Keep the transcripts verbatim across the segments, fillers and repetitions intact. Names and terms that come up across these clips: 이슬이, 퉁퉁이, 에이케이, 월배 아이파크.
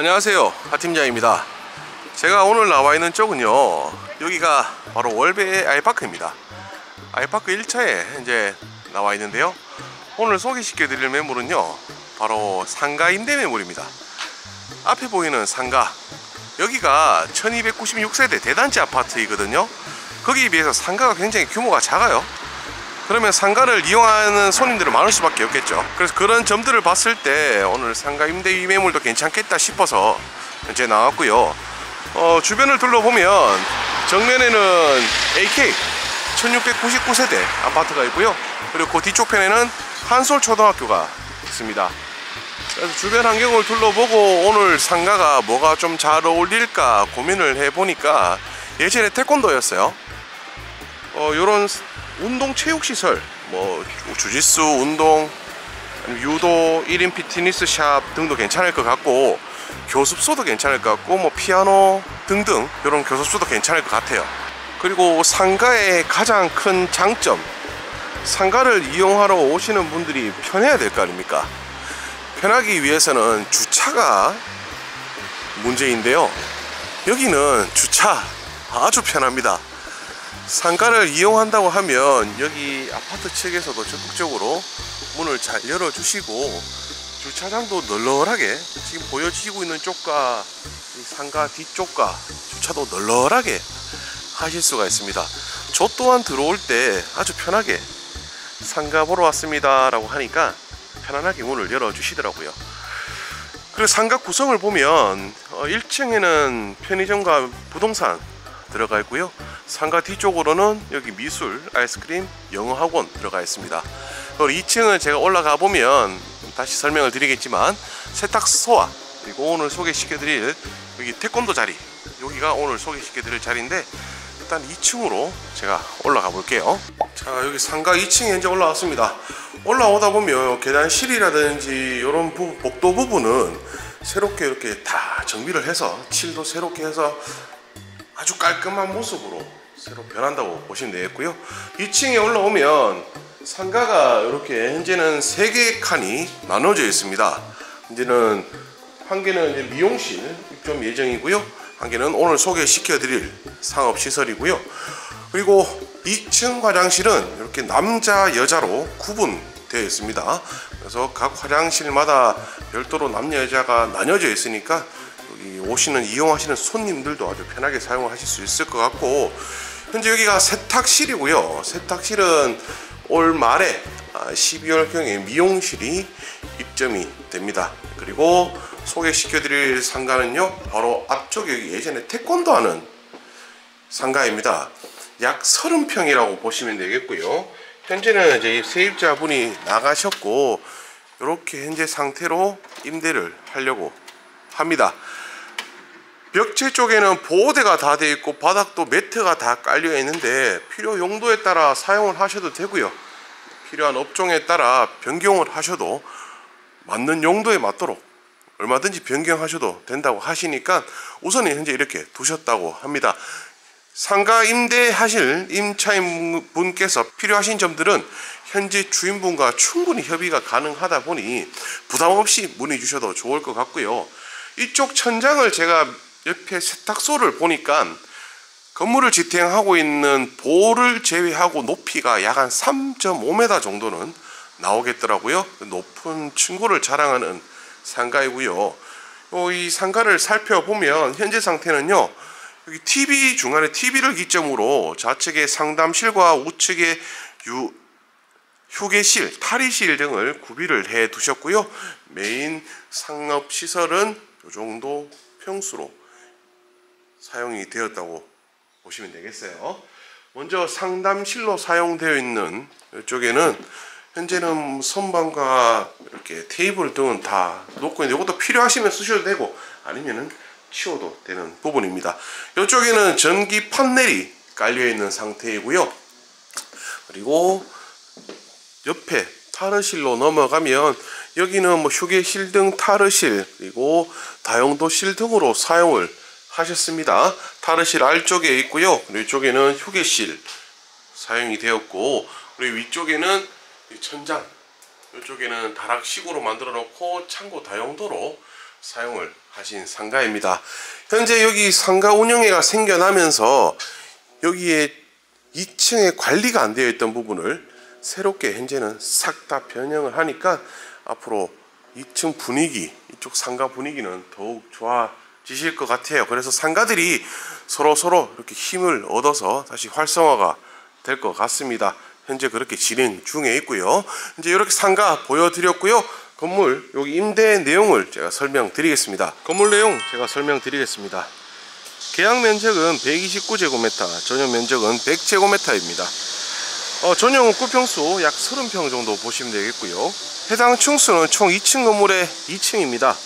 안녕하세요, 하팀장입니다. 제가 오늘 나와 있는 쪽은요, 여기가 바로 월배 아이파크입니다. 아이파크 일 차에 이제 나와 있는데요, 오늘 소개시켜 드릴 매물은요 바로 상가 임대 매물입니다. 앞에 보이는 상가, 여기가 천이백구십육 세대 대단지 아파트이거든요. 거기에 비해서 상가가 굉장히 규모가 작아요. 그러면 상가를 이용하는 손님들은 많을 수밖에 없겠죠. 그래서 그런 점들을 봤을 때 오늘 상가 임대 매물도 괜찮겠다 싶어서 이제 나왔고요. 어, 주변을 둘러보면 정면에는 에이케이 천육백구십구 세대 아파트가 있고요. 그리고 그 뒤쪽 편에는 한솔 초등학교가 있습니다. 그래서 주변 환경을 둘러보고 오늘 상가가 뭐가 좀 잘 어울릴까 고민을 해보니까 예전에 태권도였어요. 어, 요런 운동 체육시설, 뭐 주짓수, 운동, 유도, 일 인 피트니스 샵 등도 괜찮을 것 같고, 교습소도 괜찮을 것 같고, 뭐 피아노 등등 이런 교습소도 괜찮을 것 같아요. 그리고 상가의 가장 큰 장점, 상가를 이용하러 오시는 분들이 편해야 될 거 아닙니까? 편하기 위해서는 주차가 문제인데요, 여기는 주차 아주 편합니다. 상가를 이용한다고 하면 여기 아파트 측에서도 적극적으로 문을 잘 열어주시고, 주차장도 널널하게, 지금 보여지고 있는 쪽과 상가 뒤쪽과 주차도 널널하게 하실 수가 있습니다. 저 또한 들어올 때 아주 편하게 상가 보러 왔습니다 라고 하니까 편안하게 문을 열어주시더라고요. 그리고 상가 구성을 보면 일 층에는 편의점과 부동산 들어가 있고요, 상가 뒤쪽으로는 여기 미술, 아이스크림, 영어학원 들어가 있습니다. 그리고 이 층은 제가 올라가 보면 다시 설명을 드리겠지만 세탁소와, 그리고 오늘 소개시켜 드릴 여기 태권도 자리, 여기가 오늘 소개시켜 드릴 자리인데 일단 이 층으로 제가 올라가 볼게요. 자, 여기 상가 이 층에 현재 올라왔습니다. 올라오다 보면 계단실이라든지 이런 복도 부분은 새롭게 이렇게 다 정비를 해서 칠도 새롭게 해서 아주 깔끔한 모습으로 새로 변한다고 보시면 되겠고요. 이 층에 올라오면 상가가 이렇게 현재는 세 개의 칸이 나눠져 있습니다. 이제는 한 개는 이제 미용실 입점 예정이고요, 한 개는 오늘 소개시켜 드릴 상업시설이고요. 그리고 이 층 화장실은 이렇게 남자 여자로 구분되어 있습니다. 그래서 각 화장실마다 별도로 남녀 여자가 나뉘어져 있으니까 오시는, 이용하시는 손님들도 아주 편하게 사용을 하실 수 있을 것 같고, 현재 여기가 세탁실이고요. 세탁실은 올 말에 십이월경에 미용실이 입점이 됩니다. 그리고 소개시켜드릴 상가는요 바로 앞쪽에 여기 예전에 태권도 하는 상가입니다. 약 삼십 평이라고 보시면 되겠고요. 현재는 이제 세입자분이 나가셨고, 이렇게 현재 상태로 임대를 하려고 합니다. 벽체 쪽에는 보호대가 다 되어 있고 바닥도 매트가 다 깔려 있는데 필요 용도에 따라 사용을 하셔도 되고요, 필요한 업종에 따라 변경을 하셔도 맞는 용도에 맞도록 얼마든지 변경하셔도 된다고 하시니까 우선은 현재 이렇게 두셨다고 합니다. 상가 임대하실 임차인 분께서 필요하신 점들은 현재 주인분과 충분히 협의가 가능하다 보니 부담 없이 문의 주셔도 좋을 것 같고요. 이쪽 천장을 제가 옆에 세탁소를 보니까 건물을 지탱하고 있는 볼을 제외하고 높이가 약 한 삼 점 오 미터 정도는 나오겠더라고요. 높은 층고를 자랑하는 상가이고요. 이 상가를 살펴보면 현재 상태는요, 여기 티비, 중간에 티비를 기점으로 좌측에 상담실과 우측에 유, 휴게실, 탈의실 등을 구비를 해 두셨고요. 메인 상업시설은 이 정도 평수로 사용이 되었다고 보시면 되겠어요. 먼저 상담실로 사용되어 있는 이쪽에는 현재는 선반과 이렇게 테이블 등은 다 놓고 있는데, 이것도 필요하시면 쓰셔도 되고 아니면은 치워도 되는 부분입니다. 이쪽에는 전기 판넬이 깔려 있는 상태이고요. 그리고 옆에 탈의실로 넘어가면 여기는 뭐 휴게실 등 탈의실, 그리고 다용도실 등으로 사용을 하셨습니다. 탈의실 아래쪽에 있고요. 그리고 이쪽에는 휴게실 사용이 되었고, 그리고 위쪽에는 천장, 이쪽에는 다락식으로 만들어 놓고 창고 다용도로 사용을 하신 상가입니다. 현재 여기 상가 운영회가 생겨나면서 여기에 이 층에 관리가 안 되어 있던 부분을 새롭게 현재는 싹 다 변형을 하니까 앞으로 이 층 분위기, 이쪽 상가 분위기는 더욱 좋아지실 것 같아요. 그래서 상가들이 서로서로 이렇게 힘을 얻어서 다시 활성화가 될 것 같습니다. 현재 그렇게 진행 중에 있고요. 이제 이렇게 상가 보여드렸고요. 건물 여기 임대 내용을 제가 설명드리겠습니다. 건물 내용 제가 설명드리겠습니다. 계약 면적은 백이십구 제곱미터, 전용 면적은 백 제곱미터입니다. 어, 전용은 구평수 약 삼십 평 정도 보시면 되겠고요. 해당 층수는 총 이 층 건물의 이 층입니다.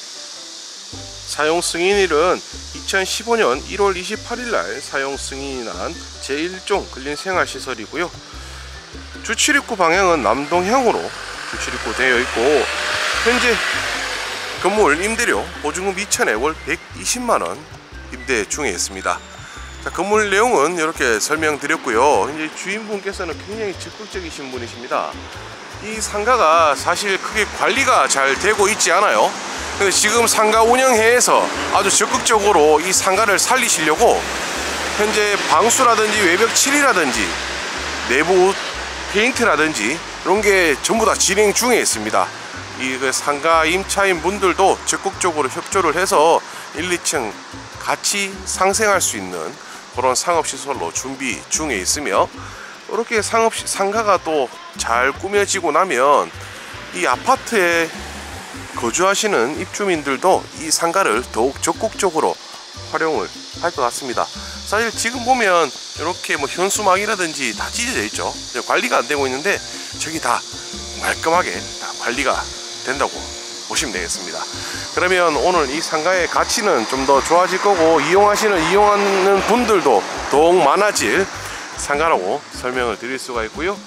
사용 승인일은 이천십오 년 일월 이십팔일 날 사용 승인한 제일 종 근린생활시설이고요. 주출입구 방향은 남동향으로 주출입구 되어 있고, 현재 건물 임대료 보증금 이천에 월 백이십만 원 임대 중에 있습니다. 자, 건물 내용은 이렇게 설명드렸고요. 이제 주인분께서는 굉장히 적극적이신 분이십니다. 이 상가가 사실 크게 관리가 잘 되고 있지 않아요. 근데 지금 상가 운영회에서 아주 적극적으로 이 상가를 살리시려고 현재 방수라든지 외벽 칠이라든지 내부 페인트라든지 이런 게 전부 다 진행 중에 있습니다. 이 상가 임차인 분들도 적극적으로 협조를 해서 일, 이 층 같이 상생할 수 있는 그런 상업시설로 준비 중에 있으며, 이렇게 상업 상가가 또 잘 꾸며지고 나면 이 아파트에 거주하시는 입주민들도 이 상가를 더욱 적극적으로 활용을 할 것 같습니다. 사실 지금 보면 이렇게 뭐 현수막이라든지 다 찢어져 있죠. 관리가 안 되고 있는데 저기 다 말끔하게 다 관리가 된다고 보시면 되겠습니다. 그러면 오늘 이 상가의 가치는 좀 더 좋아질 거고, 이용하시는 이용하는 분들도 더욱 많아질 상가라고 설명을 드릴 수가 있고요.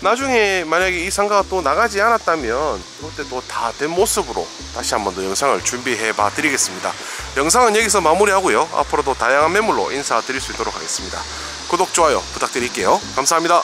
나중에 만약에 이 상가가 또 나가지 않았다면 그때 또 다 된 모습으로 다시 한번 더 영상을 준비해 봐 드리겠습니다. 영상은 여기서 마무리하고요. 앞으로도 다양한 매물로 인사드릴 수 있도록 하겠습니다. 구독, 좋아요 부탁드릴게요. 감사합니다.